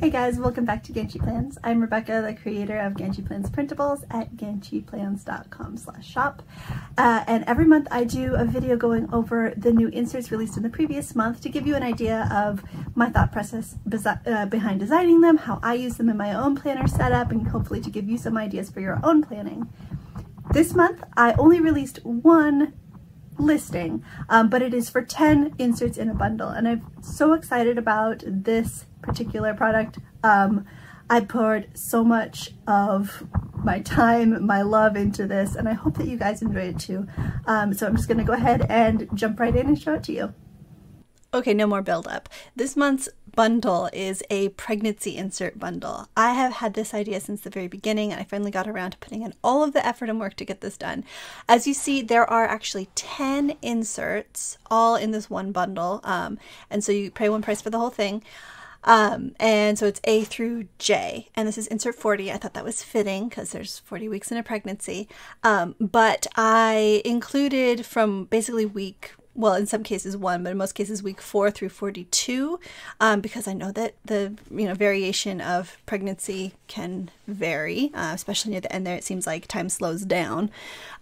Hey guys, welcome back to Ganchi Plans. I'm Rebecca, the creator of Ganchi Plans printables at ganchiplans.com/shop. And every month I do a video going over the new inserts released in the previous month to give you an idea of my thought process behind designing them, how I use them in my own planner setup, and hopefully to give you some ideas for your own planning. This month I only released one listing, but it is for 10 inserts in a bundle, and I'm so excited about this particular product. I poured so much of my time, my love into this, and I hope that you guys enjoy it too. So I'm just gonna go ahead and jump right in and show it to you. Okay, no more build up. This month's bundle is a pregnancy insert bundle. I have had this idea since the very beginning, and I finally got around to putting in all of the effort and work to get this done. As you see, there are actually 10 inserts all in this one bundle, and so you pay one price for the whole thing. And so it's A through J, and this is insert 40. I thought that was fitting because there's 40 weeks in a pregnancy, but I included from basically week, well, in some cases one, but in most cases week 4 through 42, because I know that the variation of pregnancy can vary, especially near the end there. It seems like time slows down.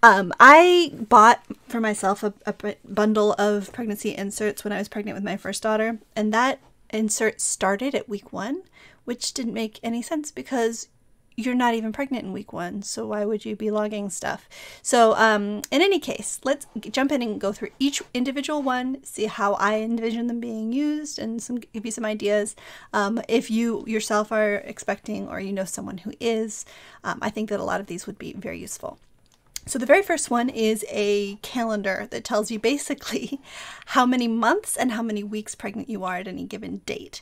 I bought for myself a bundle of pregnancy inserts when I was pregnant with my first daughter, and that insert started at week 1, which didn't make any sense because you're not even pregnant in week 1, so why would you be logging stuff? So in any case, let's jump in and go through each individual one, see how I envision them being used, and give you some ideas if you yourself are expecting or you know someone who is. I think that a lot of these would be very useful. So the very first one is a calendar that tells you basically how many months and how many weeks pregnant you are at any given date.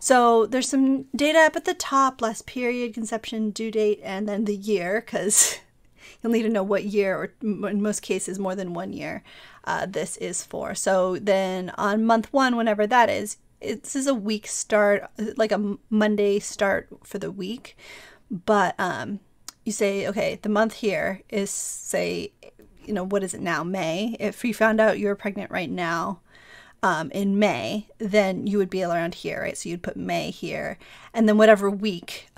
So there's some data up at the top: last period, conception, due date, and then the year, because you'll need to know what year, or in most cases more than one year, this is for. So then on month 1, whenever that is, this is a week start, like a Monday start for the week, but you say, okay, the month here is, say, what is it now, May? If you found out you were pregnant right now in May, then you would be around here, right? So you'd put May here, and then whatever week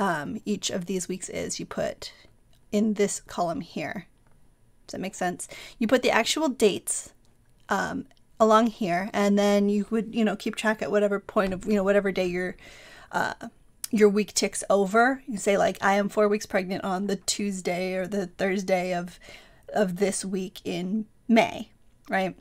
each of these weeks is, you put in this column here. Does that make sense? You put the actual dates along here, and then you would, keep track at whatever point of, whatever day your week ticks over. You say, like, I am 4 weeks pregnant on the Tuesday or the Thursday of this week in May, right?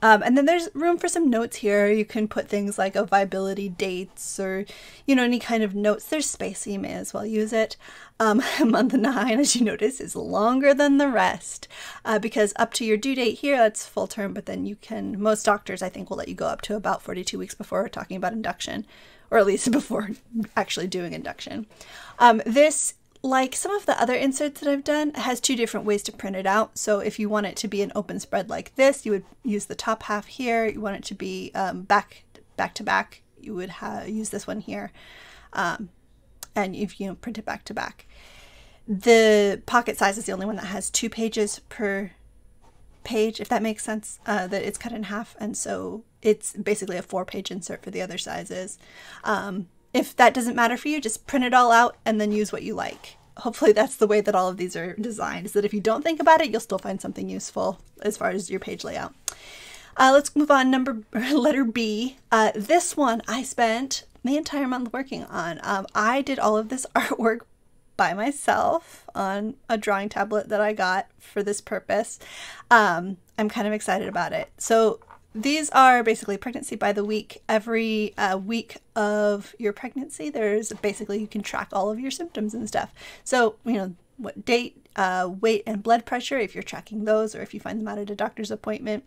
And then there's room for some notes here. You can put things like viability dates or, any kind of notes. There's space, so you may as well use it. Month 9, as you notice, is longer than the rest because up to your due date here, that's full term, but then you can, most doctors I think will let you go up to about 42 weeks before talking about induction, or at least before actually doing induction. This, like some of the other inserts that I've done, has 2 different ways to print it out. So if you want it to be an open spread like this, you would use the top half here. You want it to be back to back, you would use this one here. And if you print it back to back. The pocket size is the only one that has 2 pages per page, if that makes sense, that it's cut in half, and so it's basically a 4-page insert for the other sizes. If that doesn't matter for you, just print it all out and then use what you like. Hopefully that's the way that all of these are designed, is that if you don't think about it, you'll still find something useful as far as your page layout. Let's move on, letter B. This one I spent the entire month working on. I did all of this artwork by myself on a drawing tablet that I got for this purpose. I'm kind of excited about it. So these are basically pregnancy by the week. Every week of your pregnancy, there's basically, you can track all of your symptoms and stuff. So, what date, weight and blood pressure, if you're tracking those, or if you find them out at a doctor's appointment.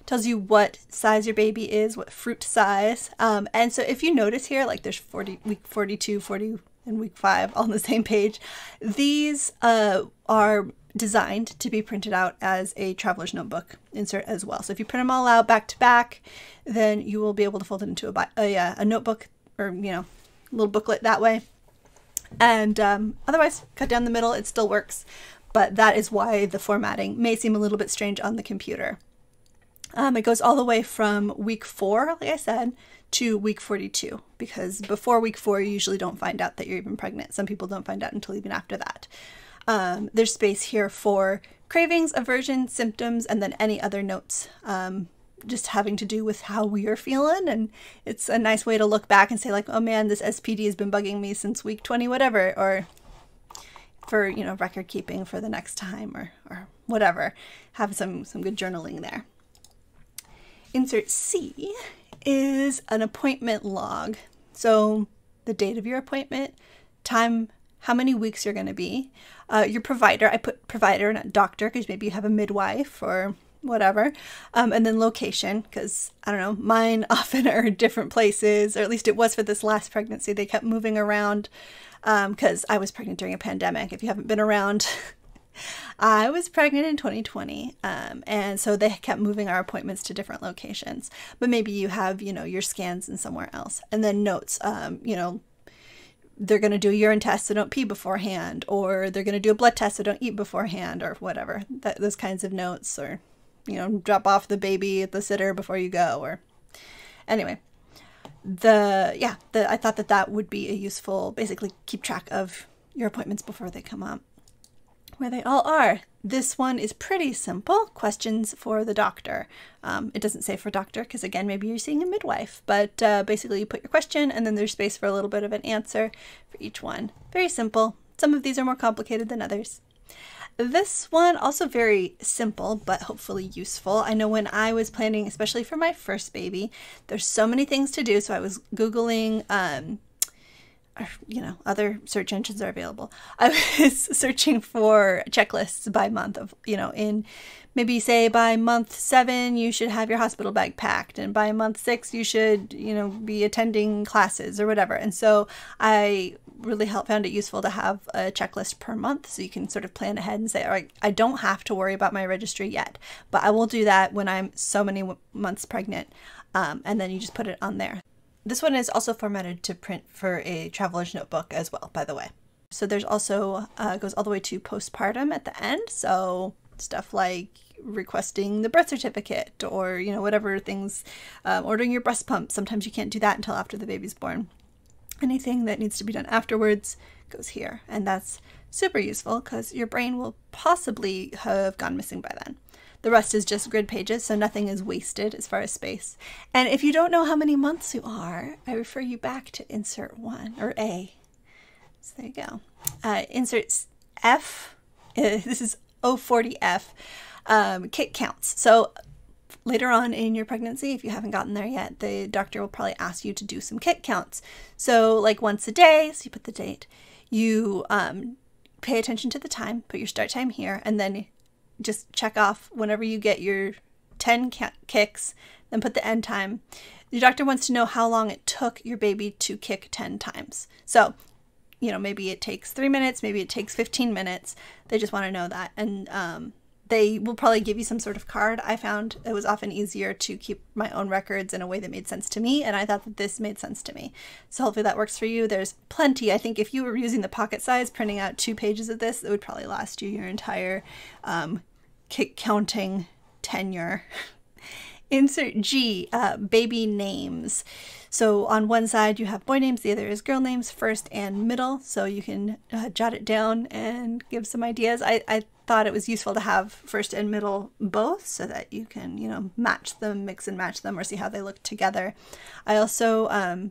It tells you what size your baby is, what fruit size. And so if you notice here, like there's week 42, 40, and week 5 on the same page. These are designed to be printed out as a traveler's notebook insert as well. So if you print them all out back to back, then you will be able to fold it into a notebook, or little booklet that way. And otherwise, cut down the middle, it still works, but that is why the formatting may seem a little bit strange on the computer. It goes all the way from week 4, like I said, to week 42, because before week 4, you usually don't find out that you're even pregnant. Some people don't find out until even after that. There's space here for cravings, aversions, symptoms, and then any other notes just having to do with how we are feeling. And it's a nice way to look back and say, like, oh man, this SPD has been bugging me since week 20, whatever, or for, you know, record keeping for the next time, or whatever. Have some good journaling there. Insert C is an appointment log. So the date of your appointment, time, how many weeks you're going to be, your provider. I put provider, not doctor, because maybe you have a midwife or whatever, and then location, because I don't know, mine often are different places, or at least it was for this last pregnancy. They kept moving around because I was pregnant during a pandemic. If you haven't been around, I was pregnant in 2020, and so they kept moving our appointments to different locations. But maybe you have, you know, your scans in somewhere else, and then notes, you know, they're going to do a urine test, so don't pee beforehand, or they're going to do a blood test, so don't eat beforehand, or whatever. Those kinds of notes, or, you know, drop off the baby at the sitter before you go, or anyway. I thought that would be a useful, basically keep track of your appointments before they come up, where they all are. This one is pretty simple. Questions for the doctor. It doesn't say for doctor because, again, maybe you're seeing a midwife, but basically you put your question and then there's space for a little bit of an answer for each one. Very simple. Some of these are more complicated than others. This one also very simple, but hopefully useful. I know when I was planning, especially for my first baby, there's so many things to do. So I was Googling, or, you know, other search engines are available. I was searching for checklists by month of, you know, in maybe say by month 7, you should have your hospital bag packed, and by month 6, you should, you know, be attending classes or whatever. And so I really found it useful to have a checklist per month, so you can sort of plan ahead and say, all right, I don't have to worry about my registry yet, but I will do that when I'm so many months pregnant. And then you just put it on there. This one is also formatted to print for a traveler's notebook as well, by the way. So there's also, goes all the way to postpartum at the end. So stuff like requesting the birth certificate, or, you know, whatever things, ordering your breast pump. Sometimes you can't do that until after the baby's born. Anything that needs to be done afterwards goes here. And that's super useful because your brain will possibly have gone missing by then. The rest is just grid pages, so nothing is wasted as far as space. And if you don't know how many months you are, I refer you back to insert 1, or A. So there you go. Insert F, this is 040F, kit counts. So later on in your pregnancy, if you haven't gotten there yet, the doctor will probably ask you to do some kit counts. So like once a day, so you put the date, you pay attention to the time, put your start time here, and then just check off whenever you get your 10 kicks, then put the end time. Your doctor wants to know how long it took your baby to kick 10 times. So, you know, maybe it takes 3 minutes, maybe it takes 15 minutes. They just want to know that. And they will probably give you some sort of card. I found it was often easier to keep my own records in a way that made sense to me, and I thought that this made sense to me. So hopefully that works for you. There's plenty. I think if you were using the pocket size, printing out 2 pages of this, it would probably last you your entire kick counting tenure. Insert G, baby names. So on one side you have boy names, the other is girl names, first and middle. So you can jot it down and give some ideas. I thought it was useful to have first and middle both, so that you can, you know, match them, mix and match them, or see how they look together. I also,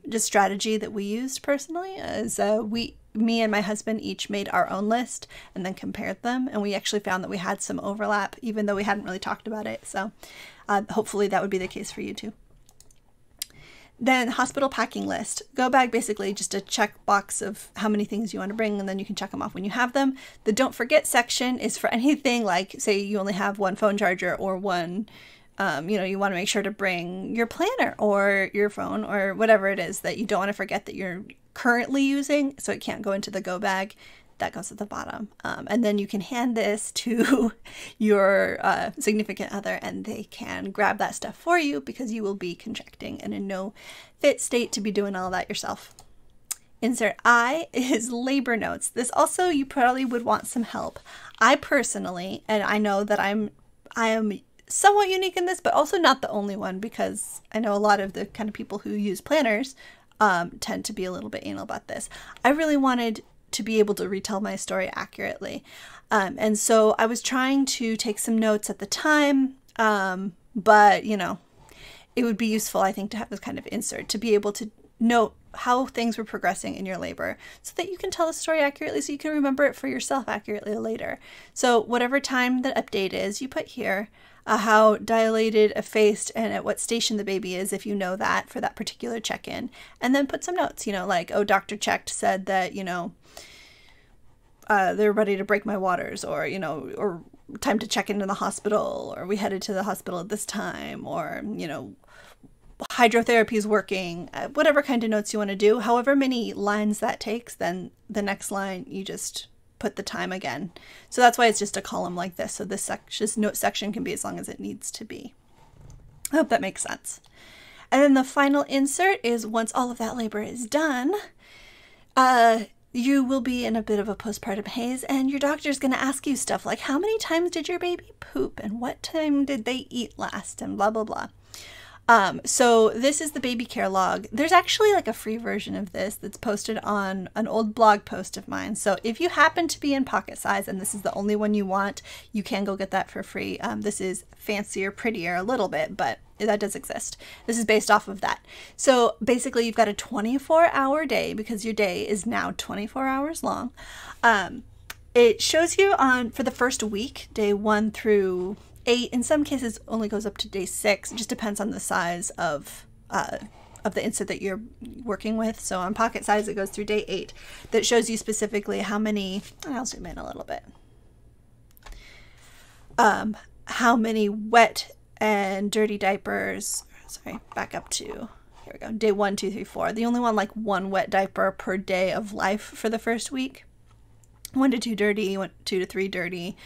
just strategy that we used personally is me and my husband each made our own list and then compared them, and we actually found that we had some overlap, even though we hadn't really talked about it. So hopefully that would be the case for you too. Then hospital packing list. Go bag, basically just a checkbox of how many things you want to bring, and then you can check them off when you have them. The don't forget section is for anything like, say you only have 1 phone charger or 1, you know, you want to make sure to bring your planner or your phone or whatever it is that you don't want to forget that you're currently using, so it can't go into the go bag. That goes at the bottom. And then you can hand this to your significant other, and they can grab that stuff for you, because you will be contracting and in no fit state to be doing all that yourself. Insert I is labor notes. This also, you probably would want some help. I personally, and I know that I am somewhat unique in this, but also not the only one, because I know a lot of the kind of people who use planners tend to be a little bit anal about this. I really wanted to be able to retell my story accurately. And so I was trying to take some notes at the time, but you know, it would be useful, I think, to have this kind of insert to be able to note how things were progressing in your labor so that you can tell the story accurately, so you can remember it for yourself accurately later. So whatever time that update is, you put here how dilated, effaced, and at what station the baby is, if you know that, for that particular check-in. And then put some notes, you know, like, oh, doctor checked, said that, you know, they're ready to break my waters, or, you know, or time to check into the hospital, or we headed to the hospital at this time, or, you know, hydrotherapy is working, whatever kind of notes you want to do. However many lines that takes, then the next line you just put the time again. So that's why it's just a column like this. So this note section can be as long as it needs to be. I hope that makes sense. And then the final insert is, once all of that labor is done, you will be in a bit of a postpartum haze, and your doctor's going to ask you stuff like, how many times did your baby poop, and what time did they eat last, and blah, blah, blah. So this is the baby care log. There's actually like a free version of this that's posted on an old blog post of mine. So if you happen to be in pocket size and this is the only one you want, you can go get that for free. This is fancier, prettier a little bit, but that does exist. This is based off of that. So basically you've got a 24-hour day, because your day is now 24 hours long. It shows you for the first week, day 1 through 8, in some cases only goes up to day 6. It just depends on the size of the insert that you're working with. So on pocket size, it goes through day 8. That shows you specifically how many, and I'll zoom in a little bit, how many wet and dirty diapers, sorry, back up to, here we go, day 1, 2, 3, 4. They only want like one wet diaper per day of life for the first week. 1 to 2 dirty, 2 to 3 dirty.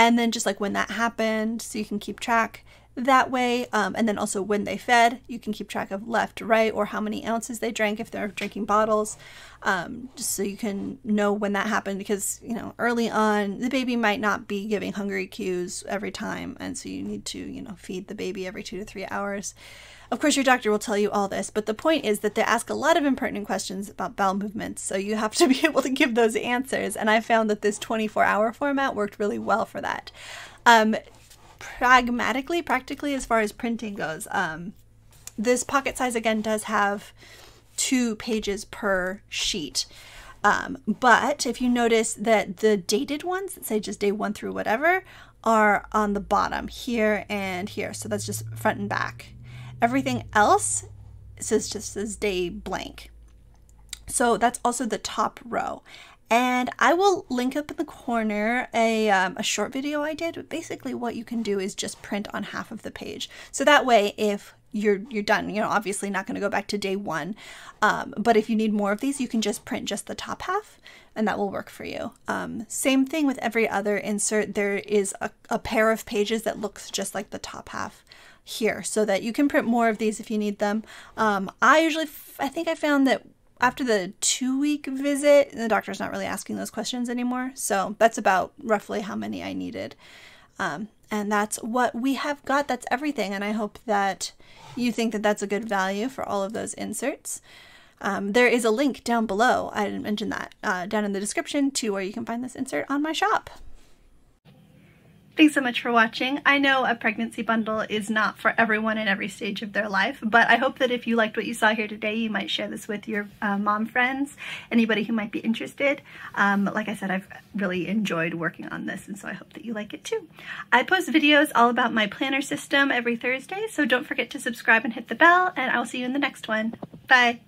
And then just like when that happened, so you can keep track that way. And then also when they fed, you can keep track of left, right, or how many ounces they drank if they're drinking bottles, just so you can know when that happened, because, you know, early on the baby might not be giving hungry cues every time. And so you need to, you know, feed the baby every 2 to 3 hours. Of course, your doctor will tell you all this, but the point is that they ask a lot of impertinent questions about bowel movements, so you have to be able to give those answers, and I found that this 24-hour format worked really well for that. Practically, as far as printing goes, this pocket size, again, does have 2 pages per sheet, but if you notice that the dated ones that say just day 1 through whatever are on the bottom here and here, so that's just front and back. Everything else says, just says day blank. So that's also the top row. And I will link up in the corner a short video I did. But basically what you can do is just print on half of the page. So that way, if you're done, you know, obviously not going to go back to day 1. But if you need more of these, you can just print just the top half, and that will work for you. Same thing with every other insert. There is a pair of pages that looks just like the top half here, so that you can print more of these if you need them. I think I found that after the 2-week visit, the doctor's not really asking those questions anymore. So that's about roughly how many I needed. And that's what we have got. That's everything. And I hope that you think that that's a good value for all of those inserts. There is a link down below, I didn't mention that, down in the description, to where you can find this insert on my shop. Thanks so much for watching. I know a pregnancy bundle is not for everyone in every stage of their life, but I hope that if you liked what you saw here today, you might share this with your mom friends, anybody who might be interested. Like I said, I've really enjoyed working on this, and so I hope that you like it too. I post videos all about my planner system every Thursday, so don't forget to subscribe and hit the bell, and I'll see you in the next one. Bye.